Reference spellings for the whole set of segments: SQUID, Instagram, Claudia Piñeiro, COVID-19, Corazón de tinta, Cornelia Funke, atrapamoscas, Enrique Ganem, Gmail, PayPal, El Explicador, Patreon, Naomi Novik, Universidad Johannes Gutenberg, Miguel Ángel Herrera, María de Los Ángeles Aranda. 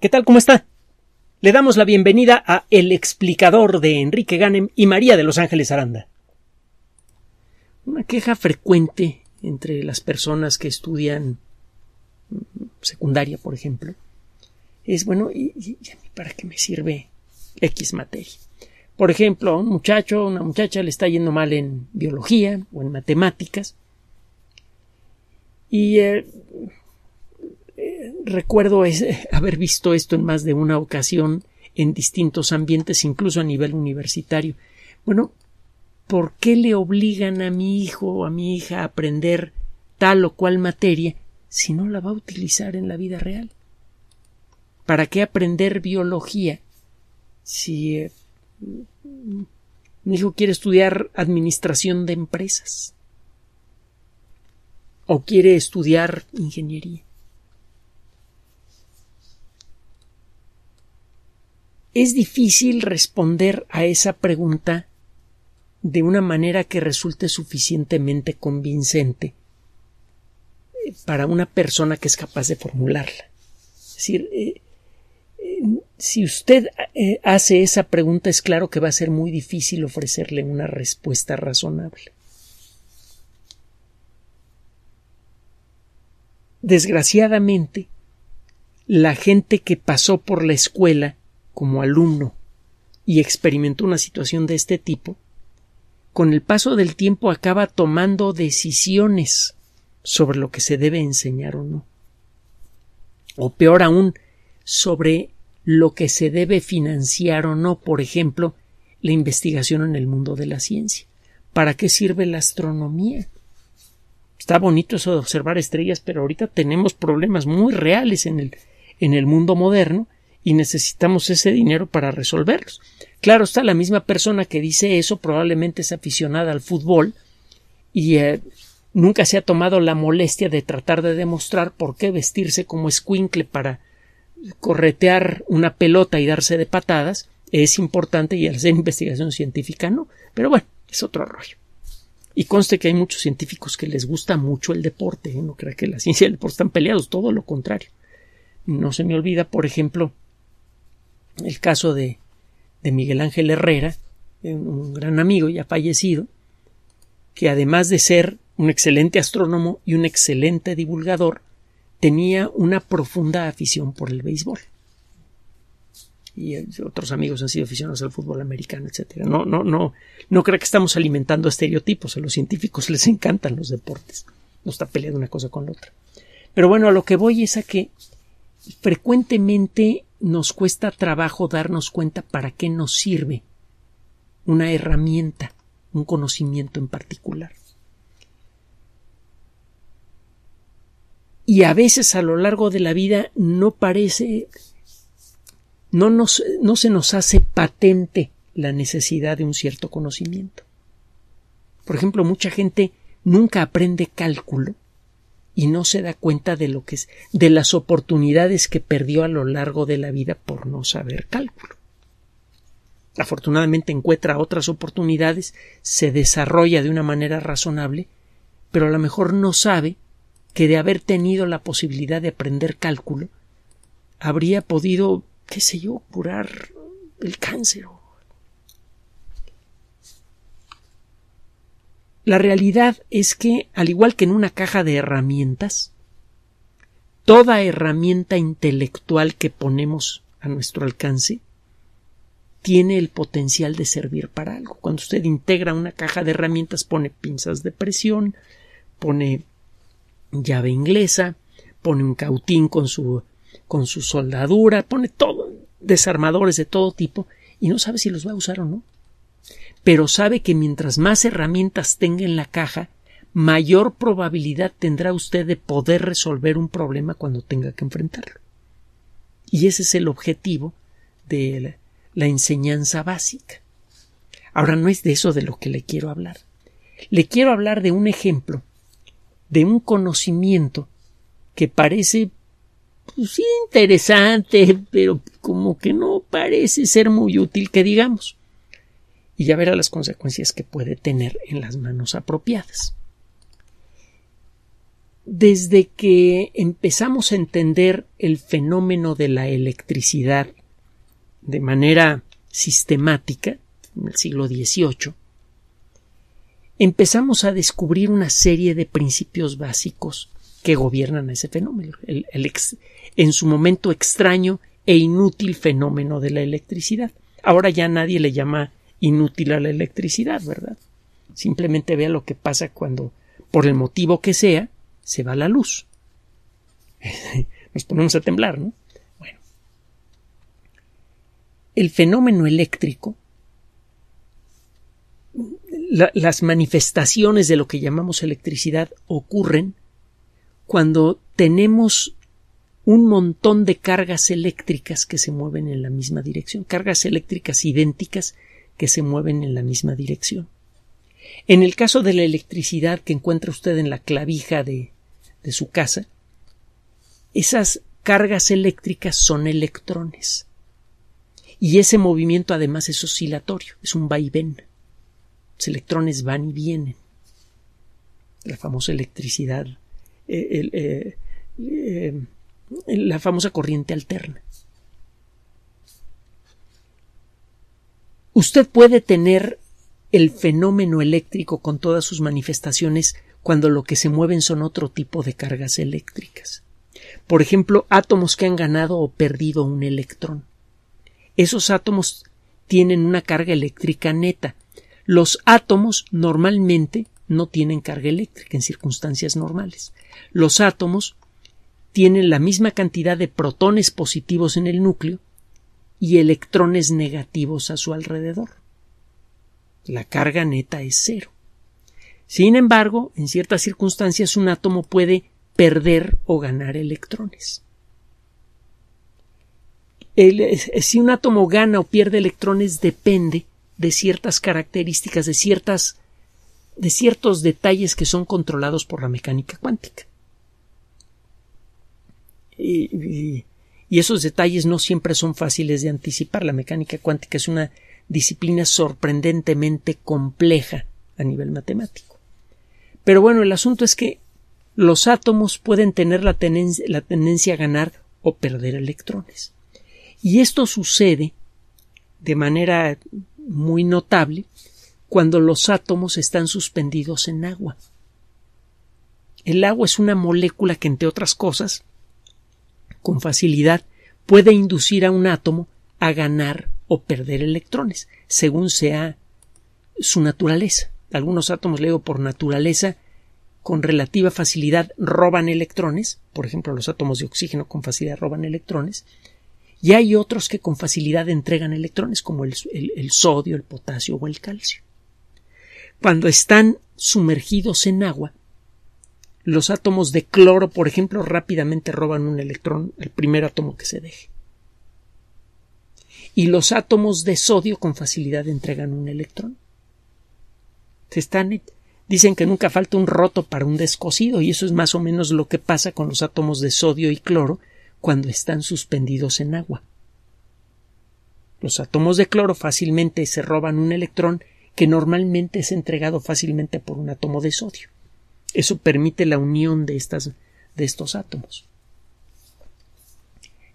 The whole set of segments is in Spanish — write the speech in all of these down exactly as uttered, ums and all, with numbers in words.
¿Qué tal? ¿Cómo está? Le damos la bienvenida a El Explicador de Enrique Ganem y María de Los Ángeles Aranda. Una queja frecuente entre las personas que estudian secundaria, por ejemplo, es, bueno, ¿y, y a mí para qué me sirve X materia? Por ejemplo, a un muchacho, una muchacha le está yendo mal en biología o en matemáticas. Y eh, eh, recuerdo es, eh, haber visto esto en más de una ocasión en distintos ambientes, incluso a nivel universitario. Bueno, ¿por qué le obligan a mi hijo o a mi hija a aprender tal o cual materia si no la va a utilizar en la vida real? ¿Para qué aprender biología si eh, mi hijo quiere estudiar administración de empresas? ¿O quiere estudiar ingeniería? Es difícil responder a esa pregunta de una manera que resulte suficientemente convincente para una persona que es capaz de formularla. Es decir, eh, eh, si usted eh, hace esa pregunta, es claro que va a ser muy difícil ofrecerle una respuesta razonable. Desgraciadamente, la gente que pasó por la escuela como alumno y experimentó una situación de este tipo, con el paso del tiempo acaba tomando decisiones sobre lo que se debe enseñar o no. O peor aún, sobre lo que se debe financiar o no, por ejemplo, la investigación en el mundo de la ciencia. ¿Para qué sirve la astronomía? Está bonito eso de observar estrellas, pero ahorita tenemos problemas muy reales en el, en el mundo moderno y necesitamos ese dinero para resolverlos. Claro, está la misma persona que dice eso, probablemente es aficionada al fútbol y eh, nunca se ha tomado la molestia de tratar de demostrar por qué vestirse como escuincle para corretear una pelota y darse de patadas es importante y hacer investigación científica no. Pero bueno, es otro rollo. Y conste que hay muchos científicos que les gusta mucho el deporte, ¿eh? No crea que la ciencia y el deporte están peleados, todo lo contrario. No se me olvida, por ejemplo, el caso de, de Miguel Ángel Herrera, un gran amigo ya fallecido, que además de ser un excelente astrónomo y un excelente divulgador, tenía una profunda afición por el béisbol. Y otros amigos han sido aficionados al fútbol americano, etcétera. No, no, no, no creo que estamos alimentando estereotipos. A los científicos les encantan los deportes. No está peleando una cosa con la otra. Pero bueno, a lo que voy es a que frecuentemente nos cuesta trabajo darnos cuenta para qué nos sirve una herramienta, un conocimiento en particular. Y a veces a lo largo de la vida no parece... No, nos, no se nos hace patente la necesidad de un cierto conocimiento. Por ejemplo, mucha gente nunca aprende cálculo y no se da cuenta de lo que es, de las oportunidades que perdió a lo largo de la vida por no saber cálculo. Afortunadamente encuentra otras oportunidades, se desarrolla de una manera razonable, pero a lo mejor no sabe que de haber tenido la posibilidad de aprender cálculo, habría podido qué sé yo, curar el cáncer. La realidad es que, al igual que en una caja de herramientas, toda herramienta intelectual que ponemos a nuestro alcance tiene el potencial de servir para algo. Cuando usted integra una caja de herramientas, pone pinzas de presión, pone llave inglesa, pone un cautín con su con su soldadura, pone todo, desarmadores de todo tipo, y no sabe si los va a usar o no. Pero sabe que mientras más herramientas tenga en la caja, mayor probabilidad tendrá usted de poder resolver un problema cuando tenga que enfrentarlo. Y ese es el objetivo de la, la enseñanza básica. Ahora, no es de eso de lo que le quiero hablar. Le quiero hablar de un ejemplo, de un conocimiento que parece pues interesante, pero como que no parece ser muy útil que digamos. Y ya verá las consecuencias que puede tener en las manos apropiadas. desde que empezamos a entender el fenómeno de la electricidad de manera sistemática, en el siglo dieciocho, empezamos a descubrir una serie de principios básicos que gobiernan ese fenómeno, el, el ex, en su momento extraño e inútil fenómeno de la electricidad. Ahora ya nadie le llama inútil a la electricidad, ¿verdad? Simplemente vea lo que pasa cuando, por el motivo que sea, se va la luz. Nos ponemos a temblar, ¿no? Bueno. El fenómeno eléctrico, la, las manifestaciones de lo que llamamos electricidad ocurren cuando tenemos un montón de cargas eléctricas que se mueven en la misma dirección, cargas eléctricas idénticas que se mueven en la misma dirección. En el caso de la electricidad que encuentra usted en la clavija de de su casa, esas cargas eléctricas son electrones. Y ese movimiento además es oscilatorio, es un vaivén. Los electrones van y vienen. La famosa electricidad, eh, eh, eh, eh, la famosa corriente alterna. Usted puede tener el fenómeno eléctrico con todas sus manifestaciones cuando lo que se mueven son otro tipo de cargas eléctricas. Por ejemplo, átomos que han ganado o perdido un electrón. Esos átomos tienen una carga eléctrica neta. Los átomos normalmente no tienen carga eléctrica en circunstancias normales. Los átomos tienen la misma cantidad de protones positivos en el núcleo y electrones negativos a su alrededor. La carga neta es cero. Sin embargo, en ciertas circunstancias un átomo puede perder o ganar electrones. El, si un átomo gana o pierde electrones depende de ciertas características, de, ciertas, de ciertos detalles que son controlados por la mecánica cuántica. Y, y, y esos detalles no siempre son fáciles de anticipar. La mecánica cuántica es una disciplina sorprendentemente compleja a nivel matemático. Pero bueno, el asunto es que los átomos pueden tener la tendencia, la tendencia a ganar o perder electrones. Y esto sucede de manera muy notable cuando los átomos están suspendidos en agua. El agua es una molécula que, entre otras cosas, con facilidad puede inducir a un átomo a ganar o perder electrones, según sea su naturaleza. Algunos átomos, le digo, por naturaleza, con relativa facilidad roban electrones. Por ejemplo, los átomos de oxígeno con facilidad roban electrones. Y hay otros que con facilidad entregan electrones, como el, el, el sodio, el potasio o el calcio. Cuando están sumergidos en agua, los átomos de cloro, por ejemplo, rápidamente roban un electrón al primer átomo que se deje. Y los átomos de sodio con facilidad entregan un electrón. Se están, dicen que nunca falta un roto para un descosido, y eso es más o menos lo que pasa con los átomos de sodio y cloro cuando están suspendidos en agua. Los átomos de cloro fácilmente se roban un electrón que normalmente es entregado fácilmente por un átomo de sodio. Eso permite la unión de, estas, de estos átomos.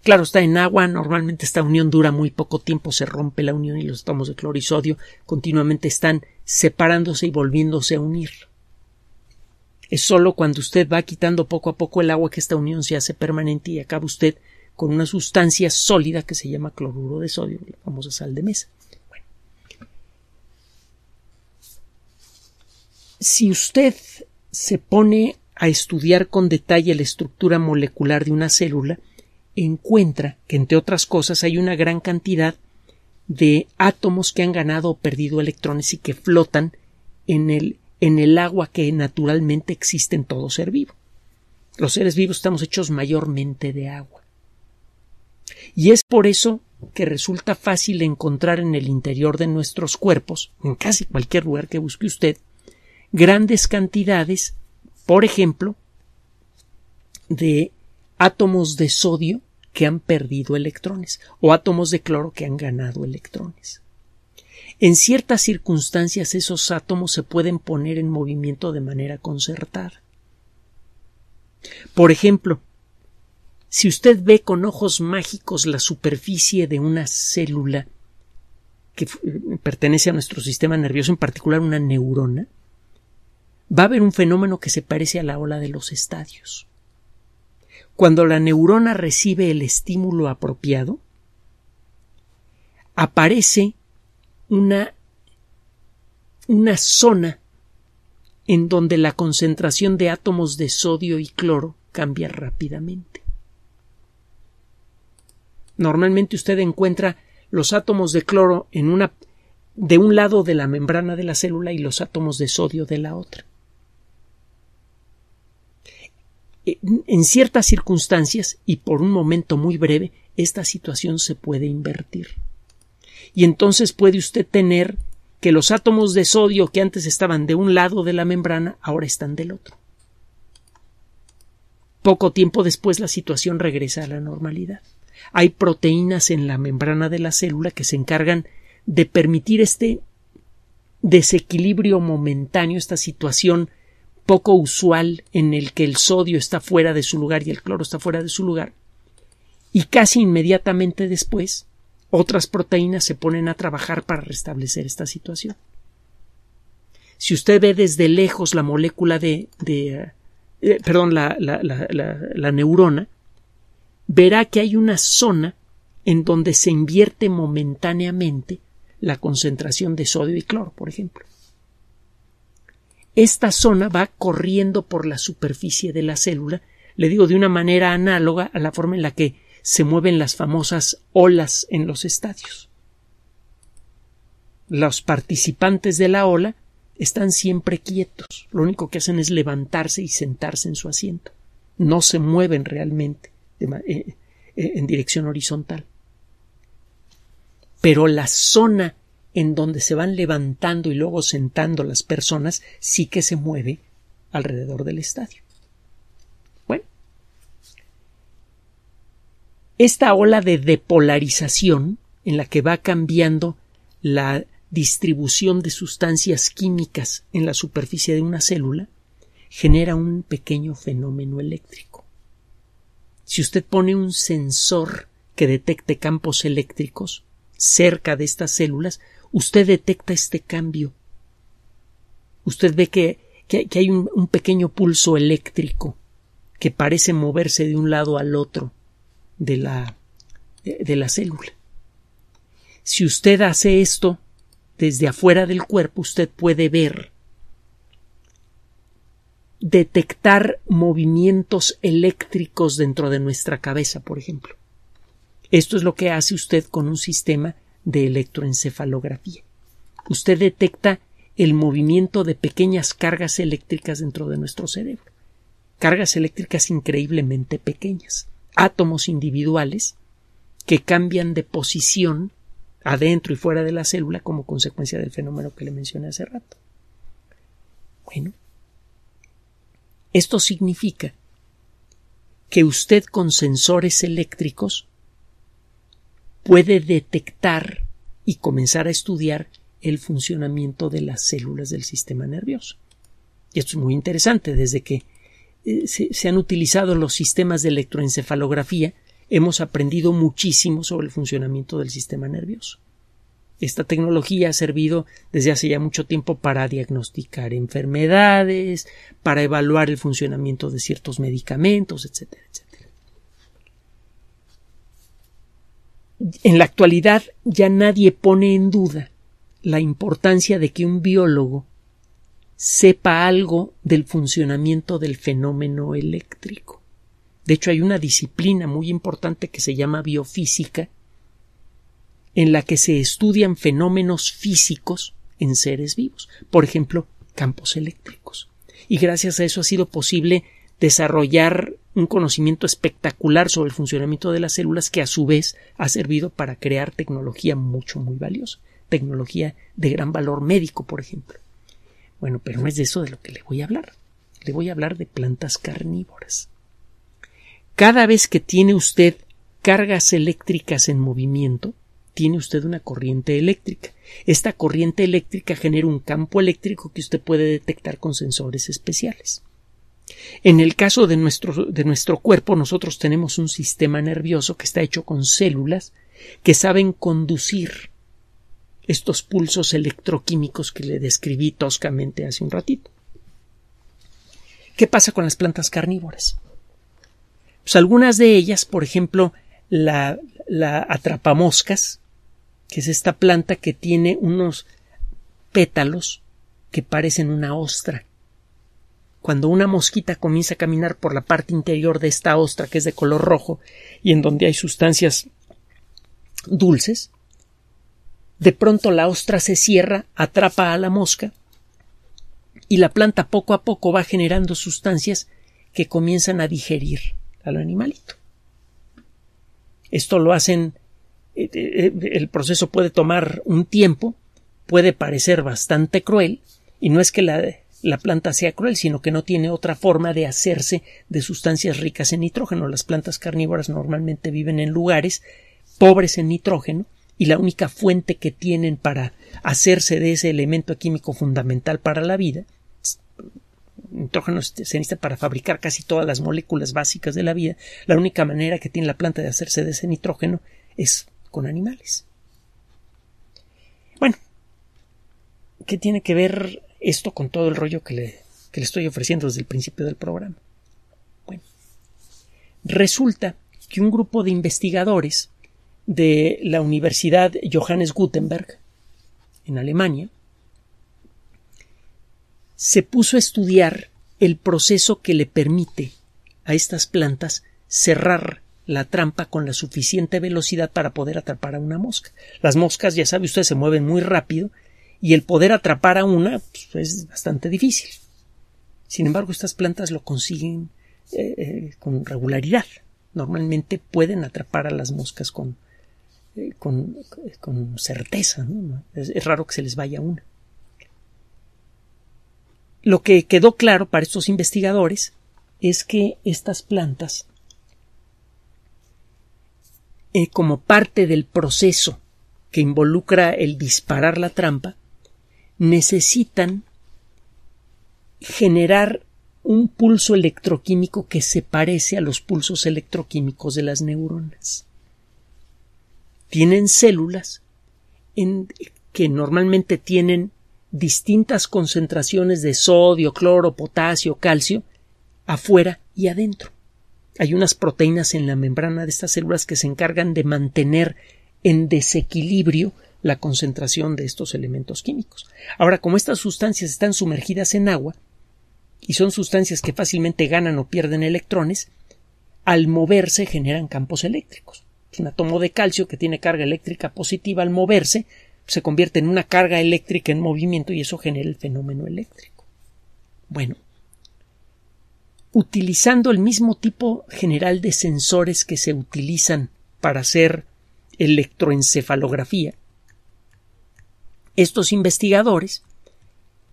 Claro, está en agua, normalmente esta unión dura muy poco tiempo, se rompe la unión y los átomos de cloro y sodio continuamente están separándose y volviéndose a unir. Es solo cuando usted va quitando poco a poco el agua que esta unión se hace permanente y acaba usted con una sustancia sólida que se llama cloruro de sodio, la famosa sal de mesa. Bueno. Si usted se pone a estudiar con detalle la estructura molecular de una célula, encuentra que, entre otras cosas, hay una gran cantidad de átomos que han ganado o perdido electrones y que flotan en el, en el agua que naturalmente existe en todo ser vivo. Los seres vivos estamos hechos mayormente de agua. Y es por eso que resulta fácil encontrar en el interior de nuestros cuerpos, en casi cualquier lugar que busque usted, grandes cantidades, por ejemplo, de átomos de sodio que han perdido electrones o átomos de cloro que han ganado electrones. En ciertas circunstancias esos átomos se pueden poner en movimiento de manera concertada. Por ejemplo, si usted ve con ojos mágicos la superficie de una célula que pertenece a nuestro sistema nervioso, en particular una neurona, va a haber un fenómeno que se parece a la ola de los estadios. Cuando la neurona recibe el estímulo apropiado, aparece una, una zona en donde la concentración de átomos de sodio y cloro cambia rápidamente. Normalmente usted encuentra los átomos de cloro en una, de un lado de la membrana de la célula y los átomos de sodio de la otra. En ciertas circunstancias y por un momento muy breve, esta situación se puede invertir. Y entonces puede usted tener que los átomos de sodio que antes estaban de un lado de la membrana ahora están del otro. Poco tiempo después la situación regresa a la normalidad. Hay proteínas en la membrana de la célula que se encargan de permitir este desequilibrio momentáneo, esta situación poco usual en el que el sodio está fuera de su lugar y el cloro está fuera de su lugar. Y casi inmediatamente después, otras proteínas se ponen a trabajar para restablecer esta situación. Si usted ve desde lejos la molécula de, de eh, perdón, la, la, la, la, la neurona, verá que hay una zona en donde se invierte momentáneamente la concentración de sodio y cloro, por ejemplo. Esta zona va corriendo por la superficie de la célula, le digo, de una manera análoga a la forma en la que se mueven las famosas olas en los estadios. Los participantes de la ola están siempre quietos. Lo único que hacen es levantarse y sentarse en su asiento. No se mueven realmente en dirección horizontal. Pero la zona en donde se van levantando y luego sentando las personas sí que se mueve alrededor del estadio. Esta ola de depolarización, en la que va cambiando la distribución de sustancias químicas en la superficie de una célula, genera un pequeño fenómeno eléctrico. Si usted pone un sensor que detecte campos eléctricos cerca de estas células, usted detecta este cambio. Usted ve que, que, que hay un, un pequeño pulso eléctrico que parece moverse de un lado al otro de la, de la célula. Si usted hace esto desde afuera del cuerpo, usted puede ver, detectar movimientos eléctricos dentro de nuestra cabeza, por ejemplo. Esto es lo que hace usted con un sistema de electroencefalografía. Usted detecta el movimiento de pequeñas cargas eléctricas dentro de nuestro cerebro. Cargas eléctricas increíblemente pequeñas. Átomos individuales que cambian de posición adentro y fuera de la célula como consecuencia del fenómeno que le mencioné hace rato. Bueno, esto significa que usted con sensores eléctricos puede detectar y comenzar a estudiar el funcionamiento de las células del sistema nervioso. Y esto es muy interesante. Desde que Se, se han utilizado los sistemas de electroencefalografía, hemos aprendido muchísimo sobre el funcionamiento del sistema nervioso. Esta tecnología ha servido desde hace ya mucho tiempo para diagnosticar enfermedades, para evaluar el funcionamiento de ciertos medicamentos, etcétera, etcétera. En la actualidad ya nadie pone en duda la importancia de que un biólogo sepa algo del funcionamiento del fenómeno eléctrico. De hecho, hay una disciplina muy importante que se llama biofísica, en la que se estudian fenómenos físicos en seres vivos, por ejemplo, campos eléctricos. Y gracias a eso ha sido posible desarrollar un conocimiento espectacular sobre el funcionamiento de las células, que a su vez ha servido para crear tecnología mucho, muy valiosa, tecnología de gran valor médico, por ejemplo. Bueno, pero no es de eso de lo que le voy a hablar. Le voy a hablar de plantas carnívoras. Cada vez que tiene usted cargas eléctricas en movimiento, tiene usted una corriente eléctrica. Esta corriente eléctrica genera un campo eléctrico que usted puede detectar con sensores especiales. En el caso de nuestro, de nuestro cuerpo, nosotros tenemos un sistema nervioso que está hecho con células que saben conducir estos pulsos electroquímicos que le describí toscamente hace un ratito. ¿Qué pasa con las plantas carnívoras? Pues algunas de ellas, por ejemplo, la, la atrapamoscas, que es esta planta que tiene unos pétalos que parecen una ostra. Cuando una mosquita comienza a caminar por la parte interior de esta ostra, que es de color rojo, y en donde hay sustancias dulces, de pronto la ostra se cierra, atrapa a la mosca, y la planta poco a poco va generando sustancias que comienzan a digerir al animalito. Esto lo hacen, el proceso puede tomar un tiempo, puede parecer bastante cruel, y no es que la, la planta sea cruel, sino que no tiene otra forma de hacerse de sustancias ricas en nitrógeno. Las plantas carnívoras normalmente viven en lugares pobres en nitrógeno, y la única fuente que tienen para hacerse de ese elemento químico fundamental para la vida, nitrógeno se necesita para fabricar casi todas las moléculas básicas de la vida, la única manera que tiene la planta de hacerse de ese nitrógeno es con animales. Bueno, ¿qué tiene que ver esto con todo el rollo que le, que le estoy ofreciendo desde el principio del programa? Bueno, resulta que un grupo de investigadores de la Universidad Johannes Gutenberg en Alemania se puso a estudiar el proceso que le permite a estas plantas cerrar la trampa con la suficiente velocidad para poder atrapar a una mosca. Las moscas, ya sabe usted, se mueven muy rápido y el poder atrapar a una pues, es bastante difícil. Sin embargo, estas plantas lo consiguen eh, eh, con regularidad. Normalmente pueden atrapar a las moscas con Con, con certeza, ¿no? Es, es raro que se les vaya una. Lo que quedó claro para estos investigadores es que estas plantas, eh, como parte del proceso que involucra el disparar la trampa, necesitan generar un pulso electroquímico que se parece a los pulsos electroquímicos de las neuronas. Tienen células en, que normalmente tienen distintas concentraciones de sodio, cloro, potasio, calcio, afuera y adentro. Hay unas proteínas en la membrana de estas células que se encargan de mantener en desequilibrio la concentración de estos elementos químicos. Ahora, como estas sustancias están sumergidas en agua y son sustancias que fácilmente ganan o pierden electrones, al moverse generan campos eléctricos. Un átomo de calcio que tiene carga eléctrica positiva al moverse se convierte en una carga eléctrica en movimiento y eso genera el fenómeno eléctrico. Bueno, utilizando el mismo tipo general de sensores que se utilizan para hacer electroencefalografía, estos investigadores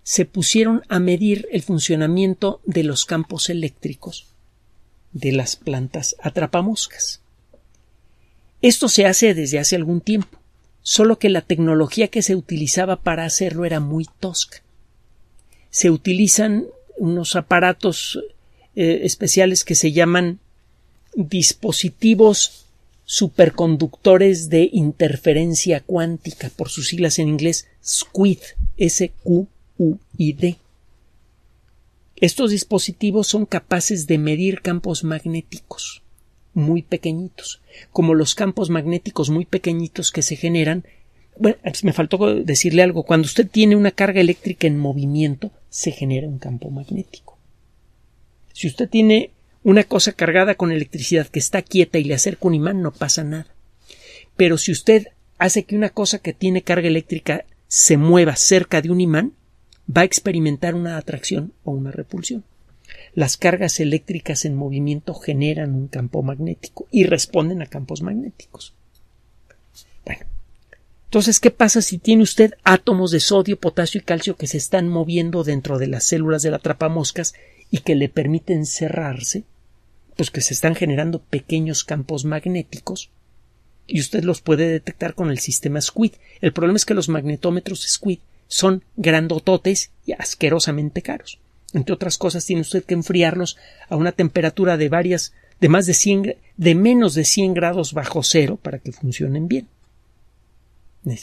se pusieron a medir el funcionamiento de los campos eléctricos de las plantas atrapamoscas. Esto se hace desde hace algún tiempo, solo que la tecnología que se utilizaba para hacerlo era muy tosca. Se utilizan unos aparatos eh, especiales que se llaman dispositivos superconductores de interferencia cuántica, por sus siglas en inglés SQUID, S Q U I D. Estos dispositivos son capaces de medir campos magnéticos muy pequeñitos, como los campos magnéticos muy pequeñitos que se generan. Bueno, me faltó decirle algo. Cuando usted tiene una carga eléctrica en movimiento, se genera un campo magnético. Si usted tiene una cosa cargada con electricidad que está quieta y le acerca un imán, no pasa nada. Pero si usted hace que una cosa que tiene carga eléctrica se mueva cerca de un imán, va a experimentar una atracción o una repulsión. Las cargas eléctricas en movimiento generan un campo magnético y responden a campos magnéticos. Bueno, entonces, ¿qué pasa si tiene usted átomos de sodio, potasio y calcio que se están moviendo dentro de las células de la atrapamoscas y que le permiten cerrarse? Pues que se están generando pequeños campos magnéticos y usted los puede detectar con el sistema SQUID. El problema es que los magnetómetros SQUID son grandototes y asquerosamente caros. Entre otras cosas, tiene usted que enfriarlos a una temperatura de varias, de más de cien, de menos de cien grados bajo cero para que funcionen bien.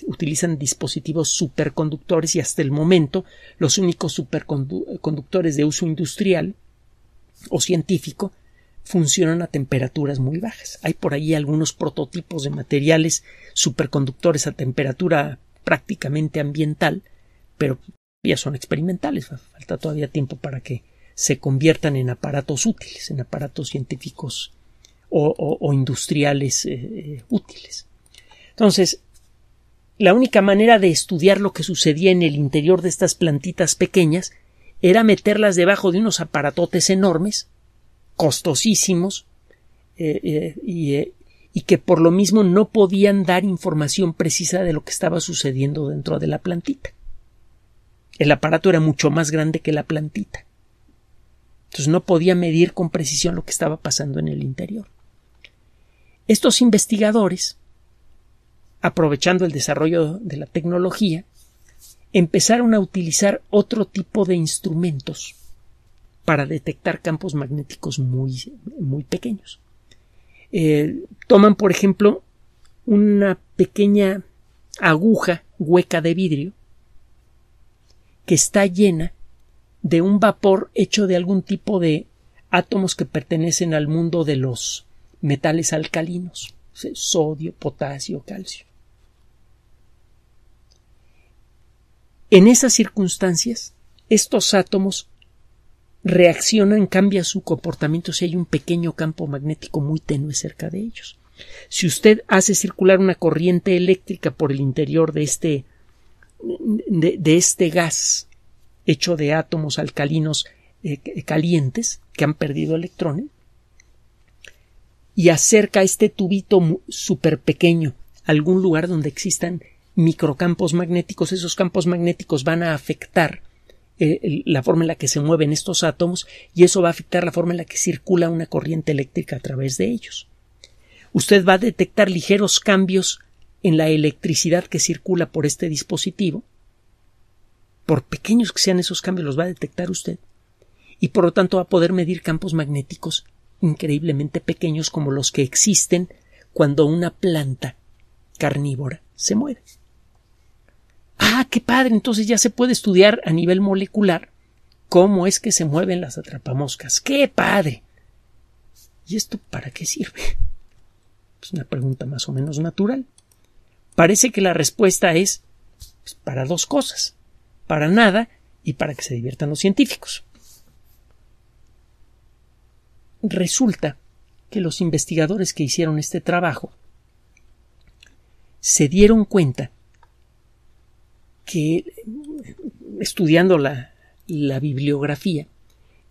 Utilizan dispositivos superconductores y hasta el momento los únicos superconductores de uso industrial o científico funcionan a temperaturas muy bajas. Hay por ahí algunos prototipos de materiales superconductores a temperatura prácticamente ambiental, pero ya son experimentales. Falta todavía tiempo para que se conviertan en aparatos útiles, en aparatos científicos o, o, o industriales eh, útiles. Entonces, la única manera de estudiar lo que sucedía en el interior de estas plantitas pequeñas era meterlas debajo de unos aparatotes enormes, costosísimos, eh, eh, y, eh, y que por lo mismo no podían dar información precisa de lo que estaba sucediendo dentro de la plantita. El aparato era mucho más grande que la plantita. Entonces no podía medir con precisión lo que estaba pasando en el interior. Estos investigadores, aprovechando el desarrollo de la tecnología, empezaron a utilizar otro tipo de instrumentos para detectar campos magnéticos muy, muy pequeños. Eh, toman, por ejemplo, una pequeña aguja hueca de vidrio que está llena de un vapor hecho de algún tipo de átomos que pertenecen al mundo de los metales alcalinos, sodio, potasio, calcio. En esas circunstancias, estos átomos reaccionan, cambian su comportamiento si hay un pequeño campo magnético muy tenue cerca de ellos. Si usted hace circular una corriente eléctrica por el interior de este, de, de este gas hecho de átomos alcalinos eh, calientes que han perdido electrones, y acerca este tubito súper pequeño a algún lugar donde existan microcampos magnéticos, esos campos magnéticos van a afectar eh, la forma en la que se mueven estos átomos, y eso va a afectar la forma en la que circula una corriente eléctrica a través de ellos. Usted va a detectar ligeros cambios en la electricidad que circula por este dispositivo. Por pequeños que sean esos cambios, los va a detectar usted, y por lo tanto va a poder medir campos magnéticos increíblemente pequeños como los que existen cuando una planta carnívora se muere. ¡Ah, qué padre! Entonces ya se puede estudiar a nivel molecular cómo es que se mueven las atrapamoscas. ¡Qué padre! ¿Y esto para qué sirve? Es una pregunta más o menos natural. Parece que la respuesta es pues, para dos cosas. Para nada y para que se diviertan los científicos. Resulta que los investigadores que hicieron este trabajo se dieron cuenta que, estudiando la, la bibliografía,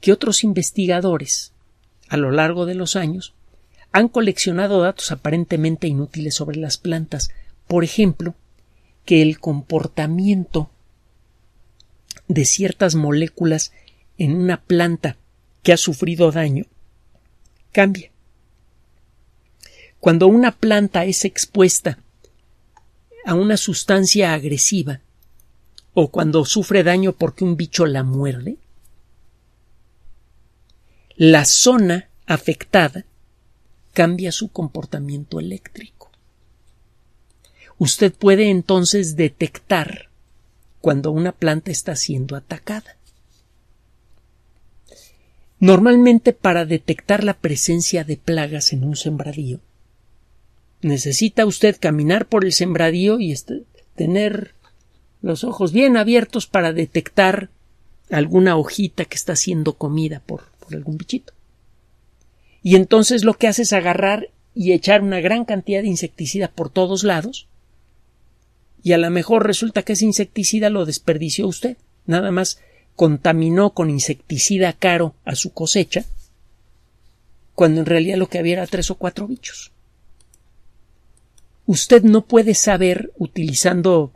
que otros investigadores a lo largo de los años han coleccionado datos aparentemente inútiles sobre las plantas. Por ejemplo, que el comportamiento de ciertas moléculas en una planta que ha sufrido daño cambia. Cuando una planta es expuesta a una sustancia agresiva o cuando sufre daño porque un bicho la muerde, la zona afectada cambia su comportamiento eléctrico. Usted puede entonces detectar cuando una planta está siendo atacada. Normalmente, para detectar la presencia de plagas en un sembradío, necesita usted caminar por el sembradío y tener los ojos bien abiertos para detectar alguna hojita que está siendo comida por, por algún bichito. Y entonces lo que hace es agarrar y echar una gran cantidad de insecticida por todos lados, y a lo mejor resulta que ese insecticida lo desperdició usted, nada más contaminó con insecticida caro a su cosecha, cuando en realidad lo que había era tres o cuatro bichos. Usted no puede saber, utilizando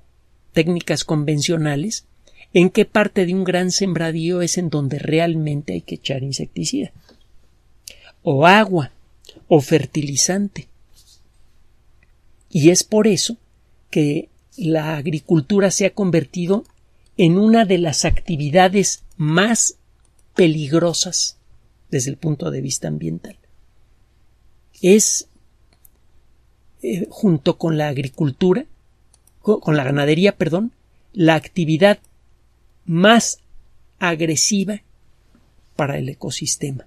técnicas convencionales, en qué parte de un gran sembradío es en donde realmente hay que echar insecticida, o agua, o fertilizante. Y es por eso que la agricultura se ha convertido en una de las actividades más peligrosas desde el punto de vista ambiental. Es, eh, junto con la agricultura, con la ganadería, perdón, la actividad más agresiva para el ecosistema.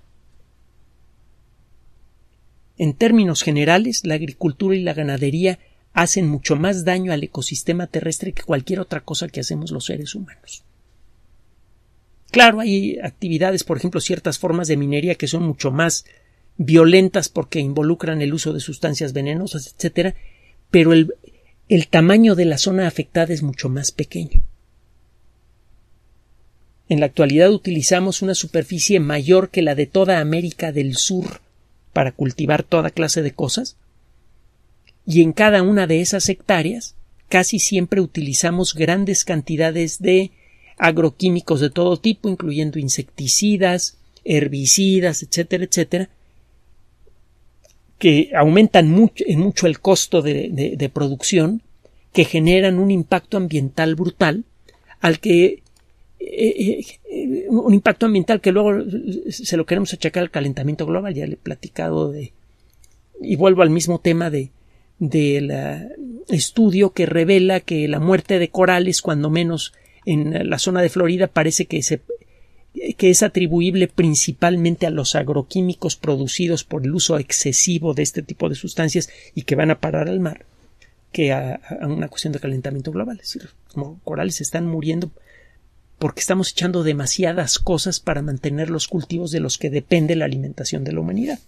En términos generales, la agricultura y la ganadería hacen mucho más daño al ecosistema terrestre que cualquier otra cosa que hacemos los seres humanos. Claro, hay actividades, por ejemplo, ciertas formas de minería que son mucho más violentas porque involucran el uso de sustancias venenosas, etcétera, pero el, el tamaño de la zona afectada es mucho más pequeño. En la actualidad utilizamos una superficie mayor que la de toda América del Sur para cultivar toda clase de cosas, y en cada una de esas hectáreas casi siempre utilizamos grandes cantidades de agroquímicos de todo tipo, incluyendo insecticidas, herbicidas, etcétera, etcétera, que aumentan mucho, mucho el costo de, de, de producción, que generan un impacto ambiental brutal, al que eh, eh, un impacto ambiental que luego se lo queremos achacar al calentamiento global. Ya le he platicado de, y vuelvo al mismo tema de del estudio que revela que la muerte de corales, cuando menos en la zona de Florida, parece que, se, que es atribuible principalmente a los agroquímicos producidos por el uso excesivo de este tipo de sustancias y que van a parar al mar, que a, a una cuestión de calentamiento global. Es decir, como corales están muriendo porque estamos echando demasiadas cosas para mantener los cultivos de los que depende la alimentación de la humanidad.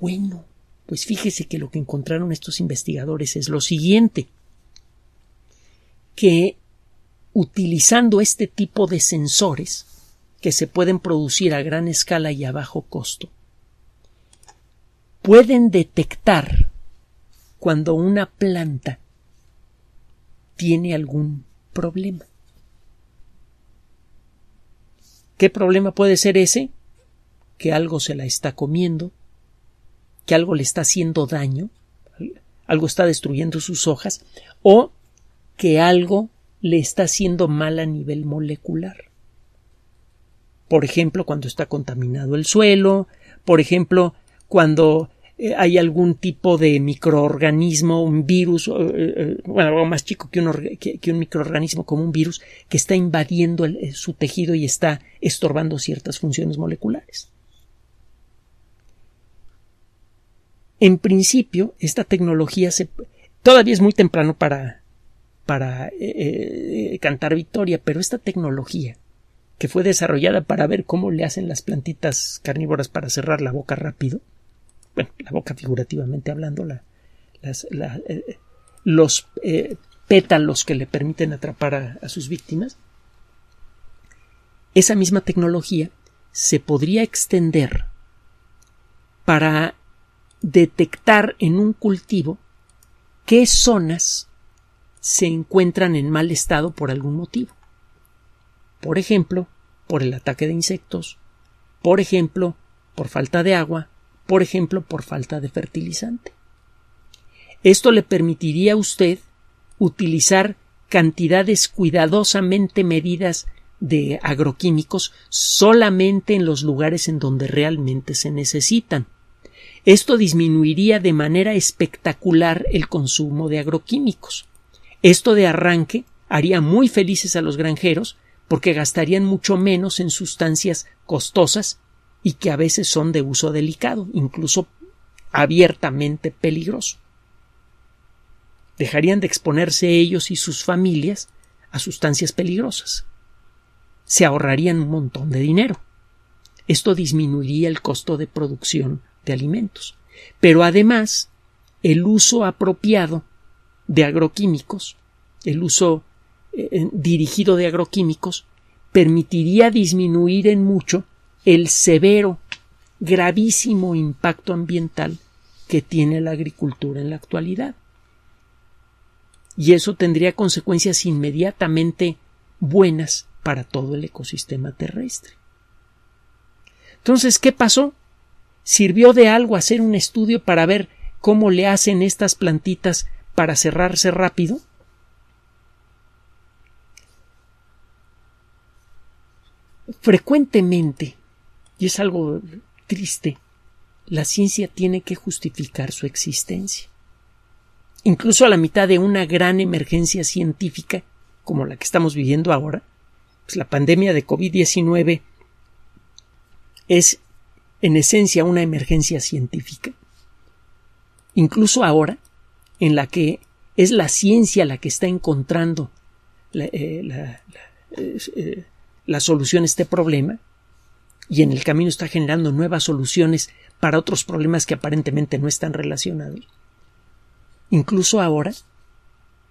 Bueno, pues fíjese que lo que encontraron estos investigadores es lo siguiente, que utilizando este tipo de sensores que se pueden producir a gran escala y a bajo costo, pueden detectar cuando una planta tiene algún problema. ¿Qué problema puede ser ese? Que algo se la está comiendo, que algo le está haciendo daño, algo está destruyendo sus hojas, o que algo le está haciendo mal a nivel molecular. Por ejemplo, cuando está contaminado el suelo, por ejemplo, cuando hay algún tipo de microorganismo, un virus, bueno, algo más chico que un, que, que un microorganismo como un virus, que está invadiendo el, su tejido y está estorbando ciertas funciones moleculares. En principio, esta tecnología se, todavía es muy temprano para, para eh, cantar victoria, pero esta tecnología que fue desarrollada para ver cómo le hacen las plantitas carnívoras para cerrar la boca rápido, bueno, la boca figurativamente hablando, la, las, la, eh, los eh, pétalos que le permiten atrapar a, a sus víctimas, esa misma tecnología se podría extender para detectar en un cultivo qué zonas se encuentran en mal estado por algún motivo. Por ejemplo, por el ataque de insectos, por ejemplo, por falta de agua, por ejemplo, por falta de fertilizante. Esto le permitiría a usted utilizar cantidades cuidadosamente medidas de agroquímicos solamente en los lugares en donde realmente se necesitan. Esto disminuiría de manera espectacular el consumo de agroquímicos. Esto de arranque haría muy felices a los granjeros porque gastarían mucho menos en sustancias costosas y que a veces son de uso delicado, incluso abiertamente peligroso. Dejarían de exponerse ellos y sus familias a sustancias peligrosas. Se ahorrarían un montón de dinero. Esto disminuiría el costo de producción de alimentos, pero además el uso apropiado de agroquímicos, el uso eh, dirigido de agroquímicos, permitiría disminuir en mucho el severo, gravísimo impacto ambiental que tiene la agricultura en la actualidad. Y eso tendría consecuencias inmediatamente buenas para todo el ecosistema terrestre. Entonces, ¿qué pasó? ¿Sirvió de algo hacer un estudio para ver cómo le hacen estas plantitas para cerrarse rápido? frecuentemente, y es algo triste, la ciencia tiene que justificar su existencia. Incluso a la mitad de una gran emergencia científica, como la que estamos viviendo ahora, pues la pandemia de COVID diecinueve es en esencia una emergencia científica. Incluso ahora, en la que es la ciencia la que está encontrando la, eh, la, la, eh, la solución a este problema, y en el camino está generando nuevas soluciones para otros problemas que aparentemente no están relacionados. Incluso ahora,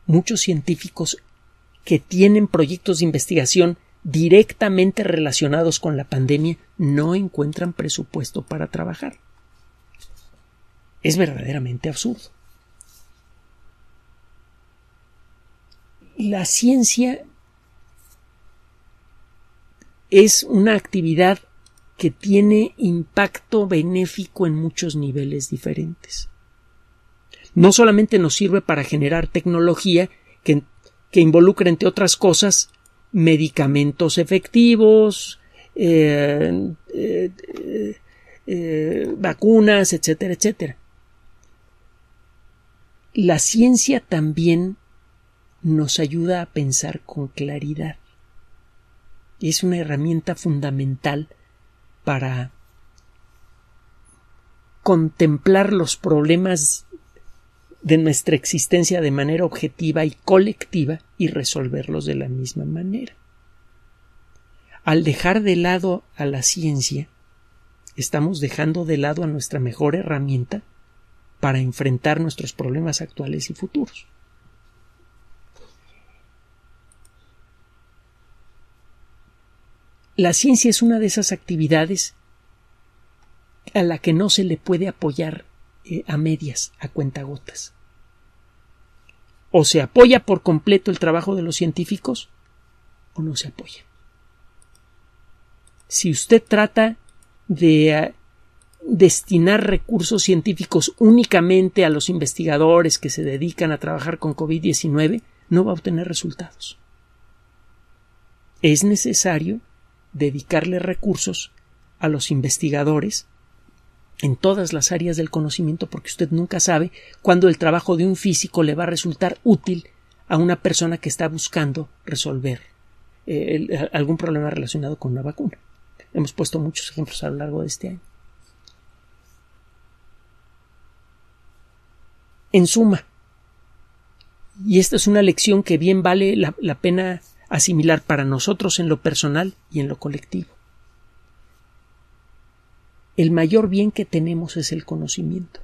muchos científicos que tienen proyectos de investigación directamente relacionados con la pandemia no encuentran presupuesto para trabajar. Es verdaderamente absurdo. La ciencia es una actividad que tiene impacto benéfico en muchos niveles diferentes. No solamente nos sirve para generar tecnología que, que involucra, entre otras cosas, medicamentos efectivos, eh, eh, eh, eh, vacunas, etcétera, etcétera. La ciencia también nos ayuda a pensar con claridad. Es una herramienta fundamental para contemplar los problemas de nuestra existencia de manera objetiva y colectiva y resolverlos de la misma manera. Al dejar de lado a la ciencia, estamos dejando de lado a nuestra mejor herramienta para enfrentar nuestros problemas actuales y futuros. La ciencia es una de esas actividades a la que no se le puede apoyar eh, a medias, a cuentagotas. O se apoya por completo el trabajo de los científicos o no se apoya. Si usted trata de uh, destinar recursos científicos únicamente a los investigadores que se dedican a trabajar con COVID diecinueve, no va a obtener resultados. Es necesario dedicarle recursos a los investigadores en todas las áreas del conocimiento, porque usted nunca sabe cuándo el trabajo de un físico le va a resultar útil a una persona que está buscando resolver eh, el, algún problema relacionado con una vacuna. Hemos puesto muchos ejemplos a lo largo de este año. En suma, y esta es una lección que bien vale la, la pena asimilar para nosotros en lo personal y en lo colectivo. El mayor bien que tenemos es el conocimiento.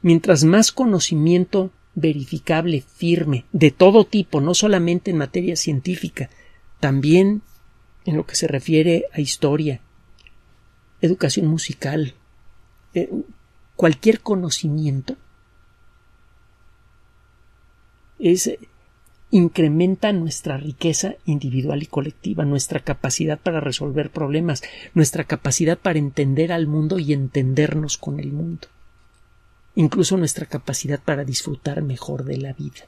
Mientras más conocimiento verificable, firme, de todo tipo, no solamente en materia científica, también en lo que se refiere a historia, educación musical, eh, cualquier conocimiento, es incrementa nuestra riqueza individual y colectiva, nuestra capacidad para resolver problemas, nuestra capacidad para entender al mundo y entendernos con el mundo, incluso nuestra capacidad para disfrutar mejor de la vida.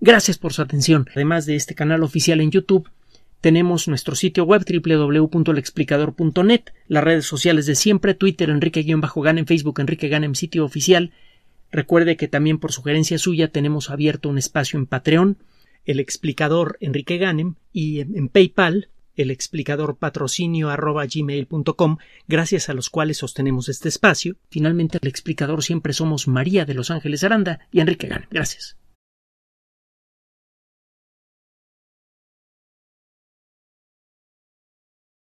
Gracias por su atención. Además de este canal oficial en YouTube, tenemos nuestro sitio web doble u doble u doble u punto el explicador punto net, las redes sociales de siempre, Twitter, Enrique Ganem, Facebook, Enrique Ganem, sitio oficial. Recuerde que también por sugerencia suya tenemos abierto un espacio en Patreon, El Explicador Enrique Ganem, y en PayPal, El Explicador patrocinio arroba gmail punto com, gracias a los cuales sostenemos este espacio. Finalmente, El Explicador siempre somos María de Los Ángeles Aranda y Enrique Ganem. Gracias.